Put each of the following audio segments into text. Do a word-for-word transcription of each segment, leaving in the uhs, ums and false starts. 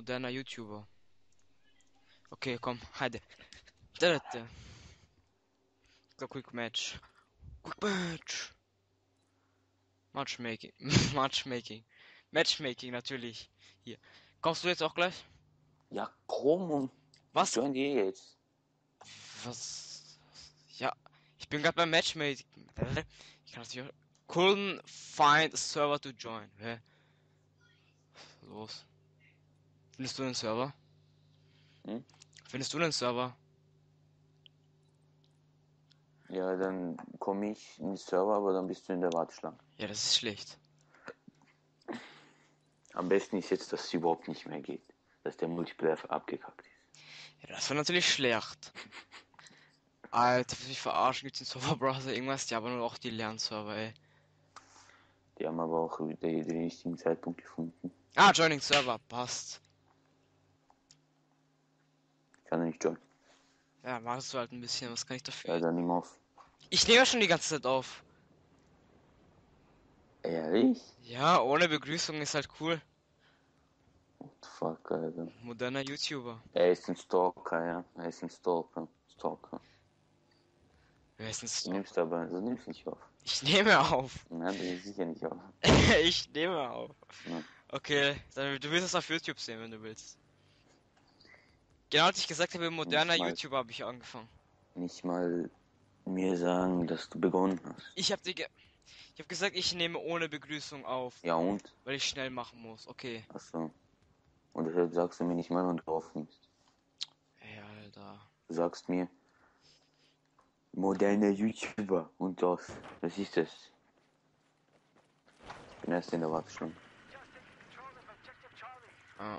moderner YouTuber. Okay, komm, hadi. Dritte. Quick Match. Quick Match. Matchmaking. Matchmaking. Matchmaking natürlich. Hier. Kommst du jetzt auch gleich? Ja, komm. Was? Join jetzt. Was? Ja, ich bin gerade beim Matchmaking. Ich kann das nicht. Couldn't find a server to join. Hä? Los. Findest du den Server? Hm? Findest du den Server? Ja, dann komme ich in den Server, aber dann bist du in der Warteschlange. Ja, das ist schlecht. Am besten ist jetzt, dass es überhaupt nicht mehr geht. Dass der Multiplayer abgekackt ist. Ja, das war natürlich schlecht. Alter, für mich verarschen, gibt's den Serverbrowser irgendwas? Die haben nur auch die Lernserver, ey. Die haben aber auch den richtigen Zeitpunkt gefunden. Ah, Joining Server, passt. Ich kann nicht joinen. Ja, machst du halt ein bisschen, was kann ich dafür? Ja, dann nimm auf. Ich nehme ja schon die ganze Zeit auf. Ehrlich? Ja, ohne Begrüßung ist halt cool. What the fuck, Alter. Moderner YouTuber. Er ist ein Stalker, ja. Er ist ein Stalker. Stalker. Wer ist ein Stalker? Du nimmst aber, also nimmst nicht auf. Ich nehme auf. Nein, du nimmst sicher nicht auf. Ich nehme auf. Nein. Okay, dann, du willst es auf YouTube sehen, wenn du willst. Genau, als ich gesagt habe, moderner YouTuber habe ich angefangen. Nicht mal mir sagen, dass du begonnen hast. Ich habe dir ge ich habe gesagt, ich nehme ohne Begrüßung auf. Ja und? Weil ich schnell machen muss, okay. Achso. Und deshalb sagst du mir nicht mal, wann du aufnimmst. Ey, Alter. Du sagst mir, moderner YouTuber und das. Das ist es. Ich bin erst in der Warteschlange. Ah.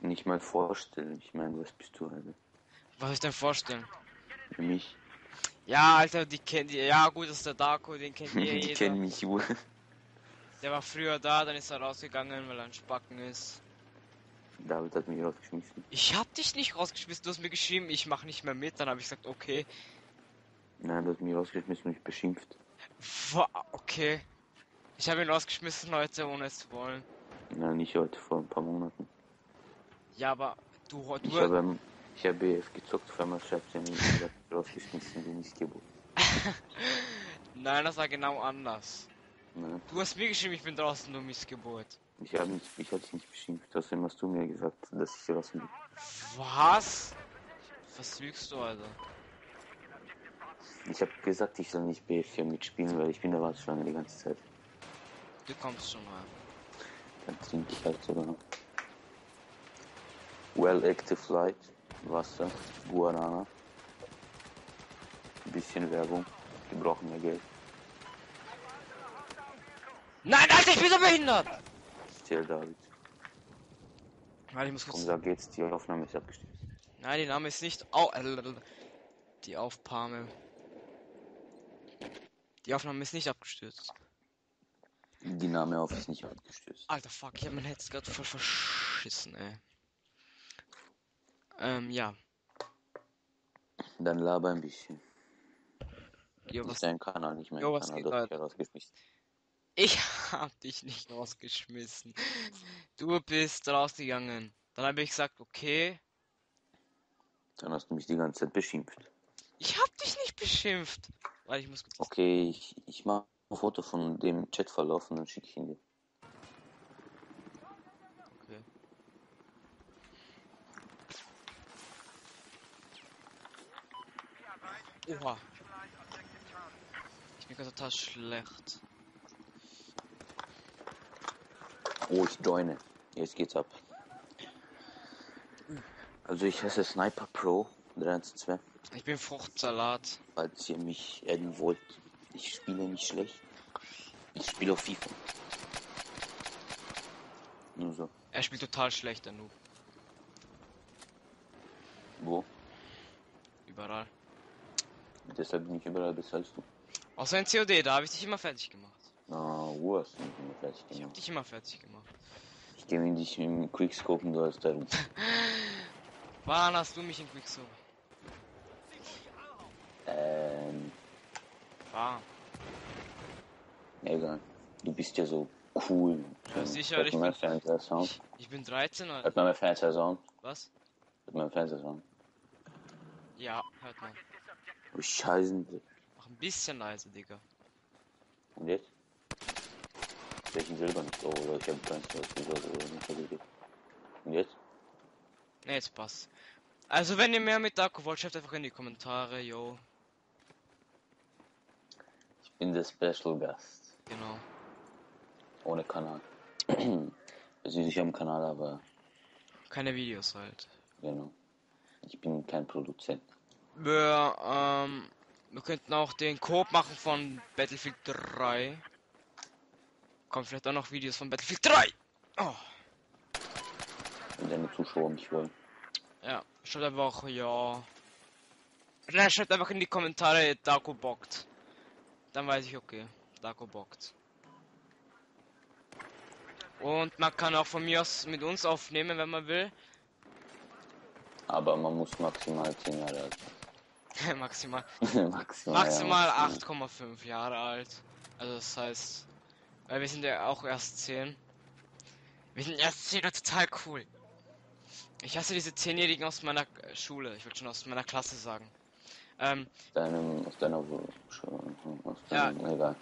Nicht mal vorstellen. Ich meine, was bist du, Alter? Was ich denn vorstellen? Für mich. Ja, Alter, die kennen die. Ja, gut, das ist der Darko, den kennt ihr jeder. Die kennen mich wohl. Der war früher da, dann ist er rausgegangen, weil er ein Spacken ist. David hat mich rausgeschmissen. Ich hab dich nicht rausgeschmissen, du hast mir geschrieben, ich mach nicht mehr mit, dann habe ich gesagt, okay. Nein, du hast mich rausgeschmissen und mich beschimpft. Okay. Ich habe ihn rausgeschmissen heute, ohne es zu wollen. Nein, nicht heute, vor ein paar Monaten. Ja, aber du heute. Ich habe ich hab B F gezockt, auf einmal schreibt er mir, ich hab rausgeschmissen, den ich geboten. Nein, das war genau anders. Nein. Du hast mir geschrieben, ich bin draußen, du Missgeburt. Ich habe nicht, ich hatte dich nicht beschimpft, außerdem hast du mir gesagt, dass ich draußen bin. Was? Was lügst du, Alter? Ich habe gesagt, ich soll nicht B F vier mitspielen, weil ich bin der Warteschlange die ganze Zeit. Du kommst schon mal. Dann trinke ich halt sogar noch. Well Active Light, Wasser, Guarana, ein bisschen Werbung, die brauchen mehr Geld. Nein, Alter, ich bin so behindert! Still, David. Nein, ich muss kurz... Komm, da geht's, die Aufnahme ist abgestimmt. Nein, die Name ist nicht... Au... Die Aufnahme... Die Aufnahme ist nicht abgestürzt. Die Name auf ist nicht abgestürzt. Alter, fuck, ich hab mein Herz gerade voll verschissen, ey. Ähm, ja. Dann laber ein bisschen. Jo, was ist dein Kanal nicht mehr? Jo, was geht, Alter? Ich hab dich nicht rausgeschmissen. Du bist rausgegangen. Dann habe ich gesagt, okay. Dann hast du mich die ganze Zeit beschimpft. Ich hab dich nicht beschimpft. Weil ich muss. Okay, ich, ich mach ein Foto von dem Chatverlauf und dann schicke ich ihn dir. Oha. Ich bin gerade total schlecht. Oh, ich joine. Jetzt geht's ab. Also ich heiße Sniper Pro dreizehn zwei. Ich bin Fruchtsalat. Falls ihr mich adden wollt. Ich spiele nicht schlecht. Ich spiele auf FIFA. Nur so. Er spielt total schlecht, der Noob. Wo? Überall. Deshalb bin ich überall besser als du. Außer in C O D, da habe ich dich immer fertig gemacht. Ah, wo hast du mich immer fertig gemacht? Ich hab dich immer fertig gemacht. Ich gebe dich im Quickscope und du hast da rum. Wann hast du mich in Quickscope? Ähm. Ah. Egal. Du bist ja so Cool. Ja, sicher, ich bin, ich, ich bin dreizehn, Alter. Hört man meinen Fernseher an? Was? Hört man meinen Fernseher an? Ja, hört man. Oh, Scheiße. Mach ein bisschen leise, Digga. Und jetzt? Welchen Silber nicht? Oh, ich hab keins, was nicht. Und jetzt? Ne, jetzt passt. Also, wenn ihr mehr mit Darko wollt, schreibt einfach in die Kommentare, yo. Ich bin der Special Gast. Genau. Ohne Kanal. Also ich habe Kanal, aber... keine Videos halt. Genau. Ich bin kein Produzent. Wir, ähm, wir könnten auch den Coop machen von Battlefield drei. Kommt vielleicht auch noch Videos von Battlefield drei! Oh. Wenn deine Zuschauer nicht wollen. Ja, schreibt einfach, ja... Dann schreibt einfach in die Kommentare, Darko bockt. Dann weiß ich, okay, Darko bockt. Und man kann auch von mir aus mit uns aufnehmen, wenn man will. Aber man muss maximal zehn Jahre alt sein. Maximal. Maximal, maximal ja, acht Komma fünf Jahre alt. Also das heißt, weil wir sind ja auch erst zehn. Wir sind erst zehn und total cool. Ich hasse diese zehnjährigen aus meiner Schule. Ich würde schon aus meiner Klasse sagen. Ähm, Deinem, aus deiner Schule. Aus deinem, ja, egal.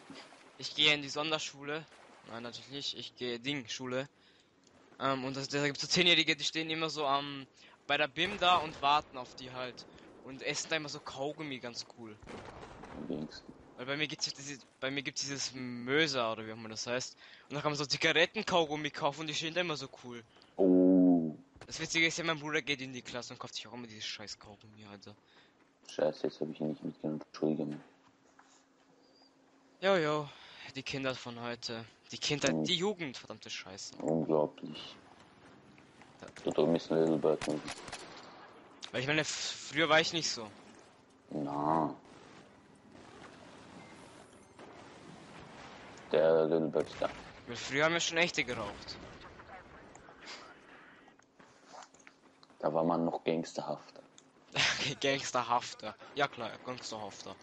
Ich gehe in die Sonderschule. Nein, natürlich nicht. Ich gehe Ding-Schule. Ähm, und das, da gibt es so zehnjährige, die stehen immer so am, bei der B I M da und warten auf die halt. Und essen da immer so Kaugummi, ganz cool. Links. Weil bei mir gibt es diese, bei mir gibt's dieses Möser, oder wie auch immer das heißt. Und da kann man so Zigaretten-Kaugummi kaufen und die stehen da immer so cool. Oh. Das Witzige ist ja, mein Bruder geht in die Klasse und kauft sich auch immer dieses scheiß Kaugummi, Alter. Scheiße, jetzt habe ich ihn nicht mitgenommen. Entschuldigung. Jo, jo. Die Kinder von heute. Die Kindheit, mhm. die Jugend, verdammte Scheiße. Unglaublich. Du bist ein Little Bird. Weil ich meine, früher war ich nicht so. Na. Der Little Bird da. Weil früher haben wir schon echte geraucht. Da war man noch gangsterhafter. Gangsterhafter. Ja klar, gangsterhafter.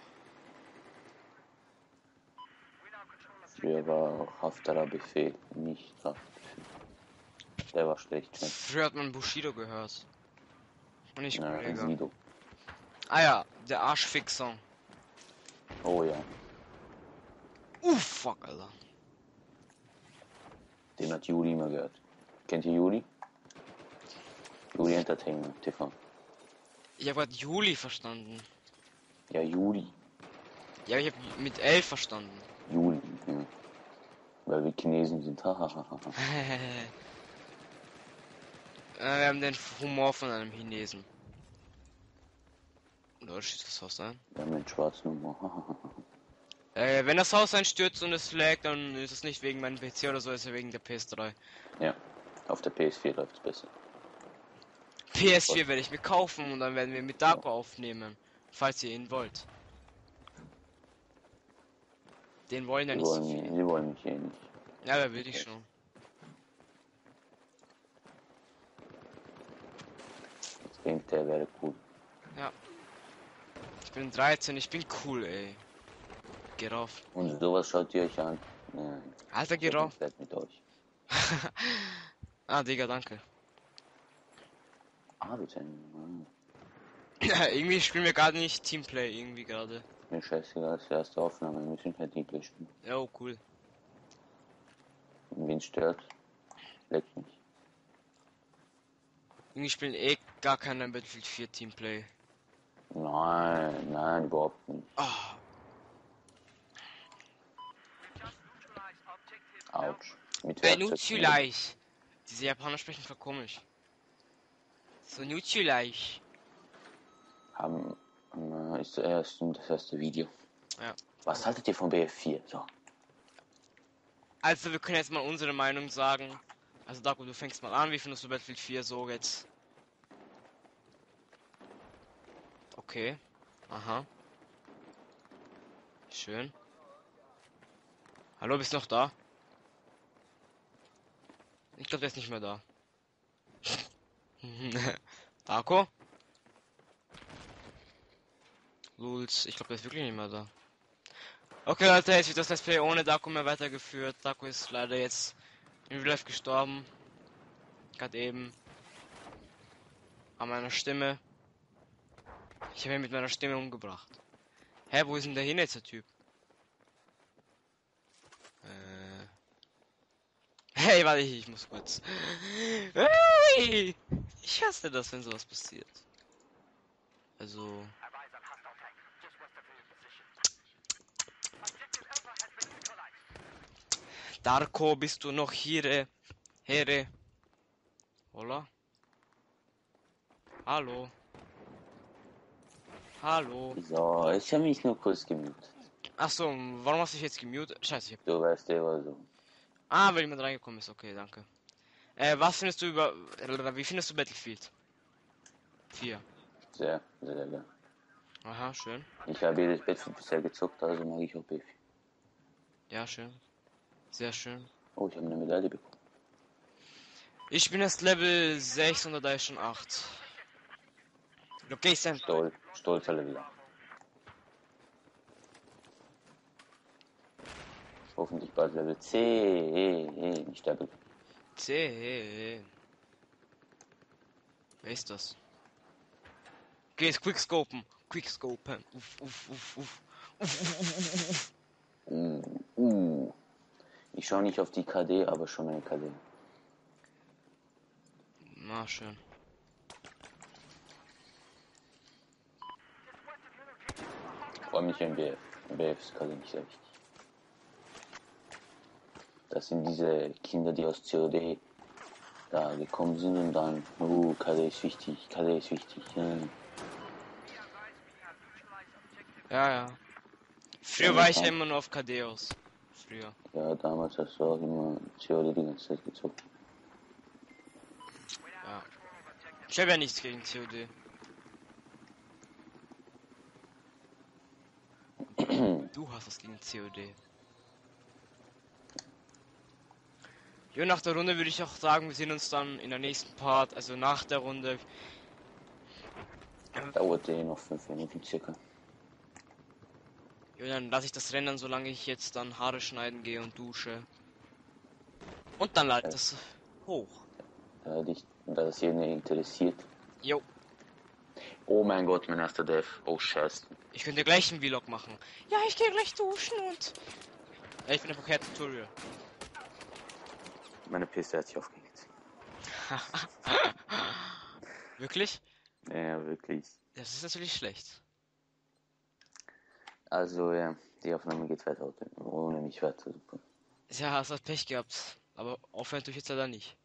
Früher war auch hafterer Befehl, nicht Haftbefehl. Der war schlecht. Ne? Früher hat man Bushido gehört. Und ich ja, Bushido. Ah ja, der Arschfick-Song. Oh ja. Uff, fuck, Alter. Den hat Juli immer gehört. Kennt ihr Juli? Juli Entertainment T V. Ich hab grad Juli verstanden. Ja, Juli. Ja, ich hab mit L verstanden. Juli, ja. Weil wir Chinesen sind. Wir haben den Humor von einem Chinesen. Oder schießt das Haus ein? Wir haben den schwarzen Humor. äh, wenn das Haus einstürzt und es laggt, dann ist es nicht wegen meinem P C oder so, ist es wegen der P S drei. Ja, auf der P S vier läuft es besser. P S vier werde ich mir kaufen und dann werden wir mit Darko ja. aufnehmen, falls ihr ihn wollt. Den wollen ja nicht so viel. Die wollen mich eh nicht. Ja, da will ich schon. Ich denke, der wäre cool. Ja. Ich bin dreizehn, ich bin cool, ey. Geh rauf. Und sowas schaut ihr euch an. Nein. Alter, geh rauf. Mit euch. Ah, Digga, danke. Ah, bitte. Irgendwie spielen wir gerade nicht Teamplay, irgendwie gerade. Mir scheißegal, das ist die erste Aufnahme, wir müssen halt die spielen. Ja, oh, cool. Wen stört? Leck mich. Irgendwie spielen eh gar keiner Battlefield vier Teamplay. Nein, nein, überhaupt nicht. Oh. Autsch. Benutschulaisch. Diese Japaner sprechen voll komisch. So nutschulaisch. Haben... ist erst das erste Video. Ja. Was haltet ihr von B F vier? So. Also wir können jetzt mal unsere Meinung sagen. Also Darko, du fängst mal an. Wie findest du Battlefield vier so jetzt? Okay. Aha. Schön. Hallo, bist du noch da? Ich glaube, der ist nicht mehr da. Darko? Luls, ich glaube, der ist wirklich nicht mehr da. Okay Leute, jetzt wird das Let's Play ohne Darko mehr weitergeführt. Darko ist leider jetzt in Real Life gestorben. Gerade eben. An meiner Stimme. Ich habe ihn mit meiner Stimme umgebracht. Hä, wo ist denn der hin jetzt, der Typ? Äh. Hey, warte, ich, ich muss kurz. Hey! Ich hasse das, wenn sowas passiert. Also. Darko, bist du noch hier? Here. Hola? Hallo? Hallo? So, ich habe mich nur kurz gemutet. Achso, warum hast du dich jetzt gemutet? Scheiße, ich hab... Du weißt ja, also. Ah, weil jemand reingekommen ist, okay, danke. Äh, was findest du über... Wie findest du Battlefield vier? Sehr, sehr geil. Aha, schön. Ich habe jedes Battlefield bisher gezockt, also mag ich auch B vier. Ja, schön. Sehr schön. Oh, ich habe eine Medaille bekommen. Ich bin erst Level sechs und da ist schon acht. Okay, Sam. Stolz, stolzer Level. Hoffentlich bald Level zehn. Ich sterbe. zehn. Wer ist das? Okay, es Quickscopen. Quickscopen. Uff, uff, uff, uff. Uff, uff, uff, uff, uff. Mm, uh. Ich schaue nicht auf die K D, aber schon meine K D. Na schön. Ich freue mich im B F. Im B F ist K D nicht sehr wichtig. Das sind diese Kinder, die aus C O D da gekommen sind und dann, oh, K D ist wichtig, K D ist wichtig. Ja, ja. ja. Früher ja, war ich ja immer nur auf K D aus. Früher. Ja, damals hast du auch immer C O D die ganze Zeit gezockt. Ja. Ich habe ja nichts gegen C O D. Du hast was gegen C O D. Ja, nach der Runde würde ich auch sagen, wir sehen uns dann in der nächsten Part, also nach der Runde. Dauert eh noch fünf Minuten circa. Ja, dann lasse ich das rendern, solange ich jetzt dann Haare schneiden gehe und dusche. Und dann lade ich das hoch. Da dich, da das jeden interessiert. Jo. Oh mein Gott, mein erster Dev. Oh scheiße. Ich könnte gleich einen Vlog machen. Ja, ich gehe gleich duschen und... Ja, ich bin einfach kein Tutorial. Meine P S drei hat sich aufgelegt. Wirklich? Ja, wirklich. Das ist natürlich schlecht. Also ja, die Aufnahme geht weiter, ohne mich weiter, super. Ja, hast du Pech gehabt, aber aufhören tue ich jetzt leider nicht.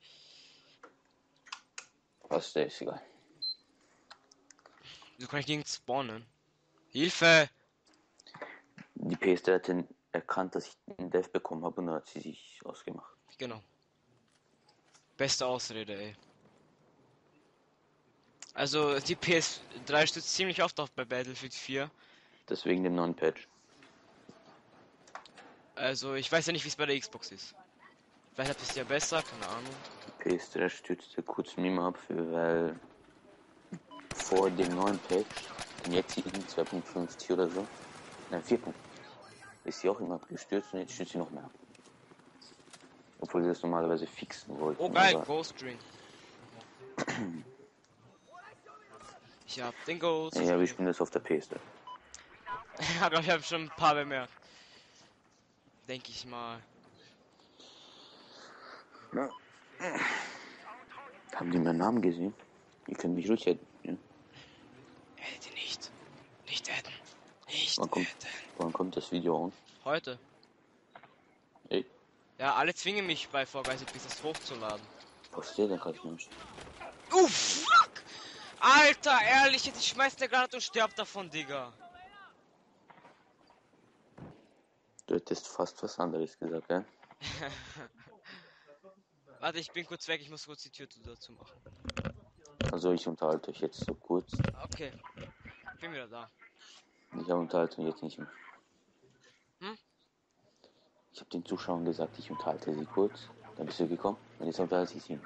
Was, der ist egal. Wieso kann ich nirgends spawnen? Hilfe! Die P S drei hat den erkannt, dass ich den Dev bekommen habe und dann hat sie sich ausgemacht. Genau. Beste Ausrede, ey. Also die P S drei stützt ziemlich oft auf bei Battlefield vier. Deswegen dem neuen Patch. Also, ich weiß ja nicht, wie es bei der Xbox ist. Vielleicht hat es ja besser, keine Ahnung. Die P S drei stürzte kurz Meme ab, weil vor dem neuen Patch, dem jetzigen zwei Punkt fünfzig oder so, nein, vier Punkt, ist sie auch immer abgestürzt und jetzt stürzt sie noch mehr ab. Obwohl sie das normalerweise fixen wollten. Oh geil, Ghost Drink. Ich hab den Ghost. Ja, wir spielen das auf der P S drei. Ja, glaub ich, habe schon ein paar bemerkt. Denke ich mal. Ja. Haben die meinen Namen gesehen? Die können mich ruhig hätten. Ja. Hätte nicht. Nicht hätten. Nicht wann kommt, hätten. Wann kommt das Video an? Heute. Ey. Ja, alle zwingen mich bei Vorgeist, bis das hochzuladen. Was steht da gerade? Oh fuck! Alter, ehrlich, jetzt ich schmeiß der Granate und sterb davon, Digga. Du hättest fast was anderes gesagt, ja? Warte, ich bin kurz weg, ich muss kurz die Tür dazu machen. Also ich unterhalte euch jetzt so kurz. Okay, ich bin wieder da. Ich habe Unterhaltung jetzt nicht mehr. Hm? Ich habe den Zuschauern gesagt, ich unterhalte sie kurz. Dann bist du gekommen und jetzt unterhalte ich sie.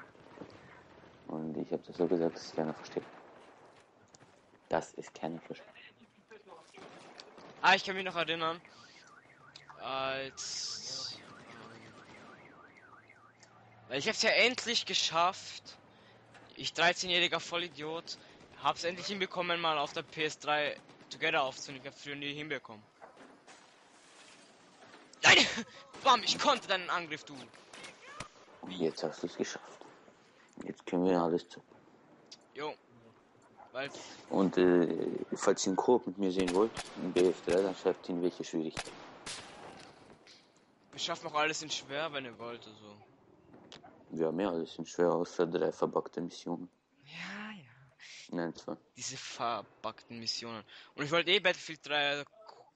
Und ich habe das so gesagt, dass es keiner versteht. Das ist keiner versteht. Ah, ich kann mich noch erinnern. als... Weil ich hab's ja endlich geschafft. Ich, dreizehnjähriger Vollidiot, hab's endlich hinbekommen, mal auf der P S drei Together aufzunehmen. Ich hab's früher nie hinbekommen. Nein! Bam, ich konnte deinen Angriff, du! Jetzt hast du es geschafft. Jetzt können wir alles zu. Jo. Weil und äh, falls ihr einen Koop mit mir sehen wollt, in B F drei, dann schreibt ihn welche Schwierigkeit. Ich schaff noch alles in schwer, wenn ihr wollt, also. Wir haben ja alles in schwer, außer drei verbackte Missionen. Ja, ja. Nein, zwei. Diese verbackten Missionen. Und ich wollte eh Battlefield drei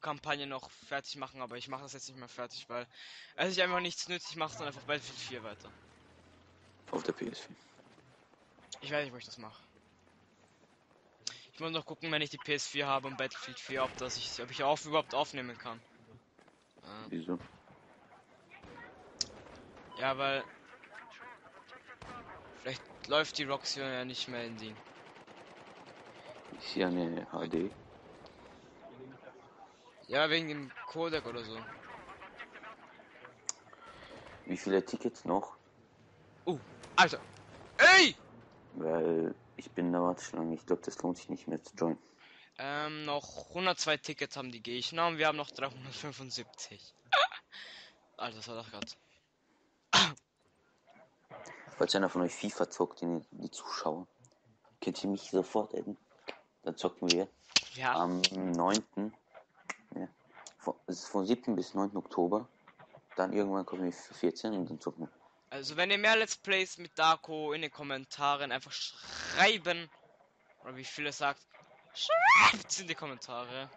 Kampagne noch fertig machen, aber ich mache das jetzt nicht mehr fertig, weil es ich einfach nichts nützlich mache, sondern einfach Battlefield vier weiter. Auf der P S vier. Ich weiß nicht, wo ich das mache. Ich muss noch gucken, wenn ich die P S vier habe und Battlefield vier, ob, das ich, ob ich auch überhaupt aufnehmen kann. Ähm. Wieso? Ja, weil... Vielleicht läuft die Roxy ja nicht mehr in Ding. Ist ja eine H D. Ja, wegen dem Codec oder so. Wie viele Tickets noch? Uh, Alter! Ey! Weil ich bin in der Warteschlange. Ich glaube, das lohnt sich nicht mehr zu joinen. Ähm, noch hundertzwei Tickets haben die Gegner und wir haben noch dreihundertfünfundsiebzig. Alter, was war das gerade? Falls einer von euch FIFA zockt, die, die Zuschauer, könnt ihr mich sofort adden. Dann zocken wir ja. Am neunten Ja. Von, es ist vom siebten bis neunten Oktober. Dann irgendwann kommen wir vierzehn und dann zocken wir. Also wenn ihr mehr Let's Plays mit Darko in den Kommentaren einfach schreiben, oder wie viele sagt, schreibt in die Kommentare.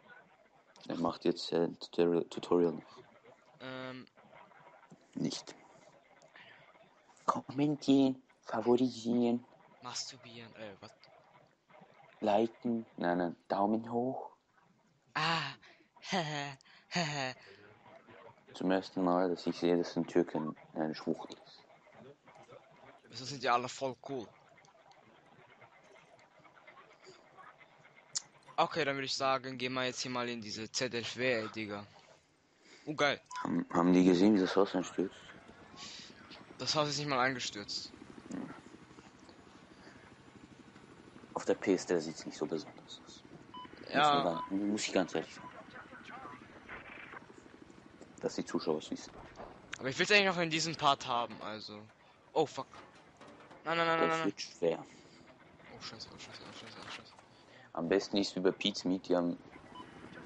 Er macht jetzt ein äh, Tutorial noch. Ähm. Nicht. Kommentieren, favorisieren, masturbieren, äh, was? Liken, nein, nein, Daumen hoch. Ah, hehe, zum ersten Mal, dass ich sehe, dass ein Türken eine Schwuchtel ist. Wieso sind die alle voll cool? Okay, dann würde ich sagen, gehen wir jetzt hier mal in diese Z F W, Digga. Oh, geil. Haben, haben die gesehen, wie das Haus einstürzt? Das Haus ist nicht mal eingestürzt. Auf der P S drei sieht es nicht so besonders aus. Ja. Muss, muss ich ganz ehrlich sagen. Dass die Zuschauer es wissen. Aber ich will es eigentlich noch in diesem Part haben, also. Oh, fuck. Nein, nein, nein, das nein, nein. Wird schwer. Oh, scheiße, oh, scheiße, oh, scheiße, oh, scheiße. Am besten ist über Pete's Meet. Die haben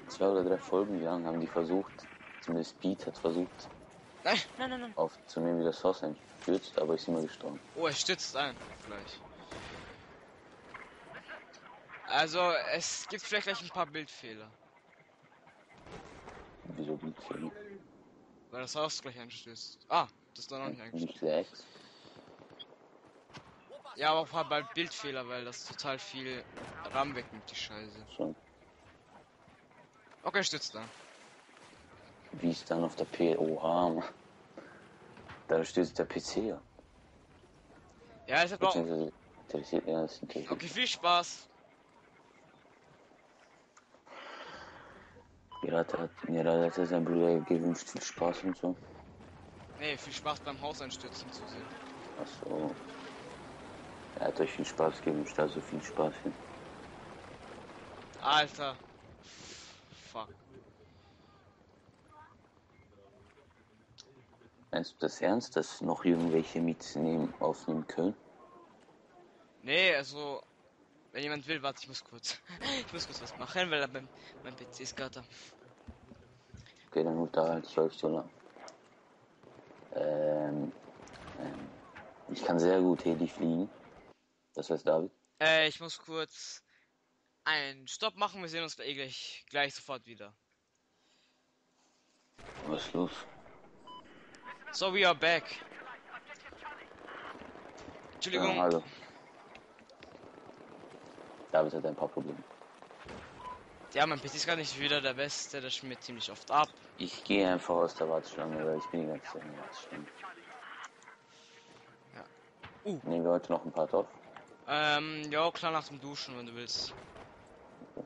zwei oder drei Folgen lang, haben die versucht, zumindest Pete hat versucht, Nein, nein, nein, nein. aufzunehmen, wie das Haus einstürzt, aber ist immer gestorben. Oh, er stürzt ein, vielleicht. Also, es gibt vielleicht gleich ein paar Bildfehler. Wieso Bildfehler? Weil das Haus gleich einstürzt. Ah, das ist doch noch nicht eingestürzt. Ja, aber auch ein paar Bildfehler, weil das total viel RAM wegnimmt, die Scheiße. So. Okay, stürzt ein. Wie ist dann auf der P O A? Da stürzt der P C ab. Ja, das hat auch... Ja, das ist okay, viel Spaß. Gerade hat, gerade hat er sein Bruder gewünscht, viel Spaß und so. Nee, viel Spaß beim Hauseinstürzen zu sehen. Ach so. Er hat euch viel Spaß gewünscht, also viel Spaß hin. Alter. Fuck. Meinst du das ernst, dass noch irgendwelche mitnehmen, aufnehmen können? Nee, also... Wenn jemand will, warte, ich muss kurz... ich muss kurz was machen, weil mein, mein P C ist gerade da. Okay, dann unterhalte ich euch so lang. Ähm... ähm ich kann sehr gut Heli fliegen. Das heißt, David? Äh, ich muss kurz... einen Stopp machen, wir sehen uns eh gleich, gleich sofort wieder. Was ist los? So, we are back. Entschuldigung. Ja, hallo. David hat ein paar Probleme. Ja, mein P C ist gar nicht wieder der Beste, der schmiert ziemlich oft ab. Ich gehe einfach aus der Warteschlange, weil ich bin die ganze Zeit in der Warteschlange. Ja. Uh. Nehmen wir heute noch ein paar drauf? Ähm, ja, klar, nach dem Duschen, wenn du willst. Okay.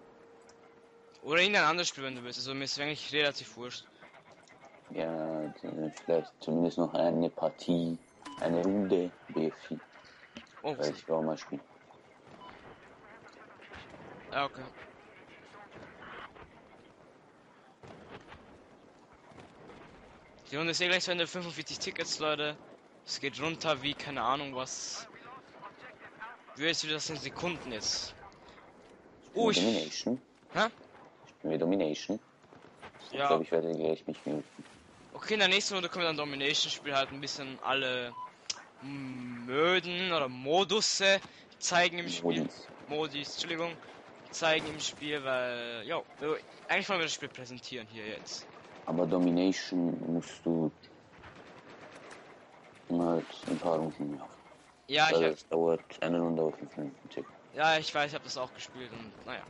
Oder irgendein anderes Spiel, wenn du willst. Also mir ist eigentlich relativ wurscht. Ja, vielleicht zumindest noch eine Partie, eine Runde B F vier. Oh, weil ich war mal spielen. Ah, okay. Die Runde ist eh gleich zu Ende, fünfundvierzig Tickets, Leute. Es geht runter wie, keine Ahnung was. Wie weißt du, wie das in Sekunden ist? Oh, ich... Domination. Hä? Ich bin mit Domination. Ich ja. glaube, ich werde gleich mich muten. Okay, in der nächsten Runde können wir dann Domination-Spiel halt ein bisschen alle Möden oder Modusse zeigen im Spiel. Modis. Modis, Entschuldigung. Zeigen im Spiel, weil... Jo, eigentlich wollen wir das Spiel präsentieren hier jetzt. Aber Domination musst du halt ein paar Runden machen. Ja, weil ich hab... Das dauert eine Runde auf fünf Minuten. Ja, ich weiß, ich habe das auch gespielt und naja.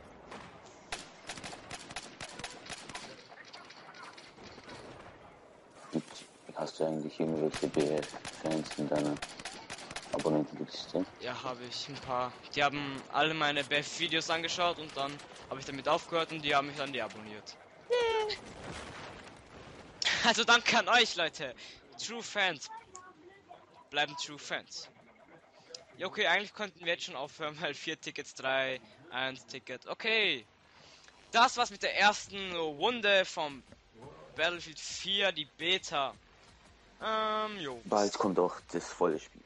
Hast du eigentlich irgendwelche B F-Fans in deiner Abonnentenliste? Ja, habe ich ein paar. Die haben alle meine B F-Videos angeschaut und dann habe ich damit aufgehört und die haben mich dann deabonniert. Yeah. Also danke an euch, Leute. True Fans. Bleiben True Fans. Ja, okay, eigentlich könnten wir jetzt schon aufhören, weil vier Tickets, drei, eins Ticket. Okay. Das war's mit der ersten Runde vom Battlefield vier, die Beta. Ähm, jo. Bald kommt auch das volle Spiel.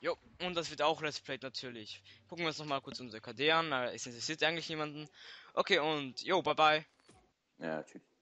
Jo, und das wird auch Let's Play natürlich. Gucken wir uns nochmal kurz unsere K D an, es interessiert eigentlich niemanden. Okay, und jo, bye bye. Ja, tschüss.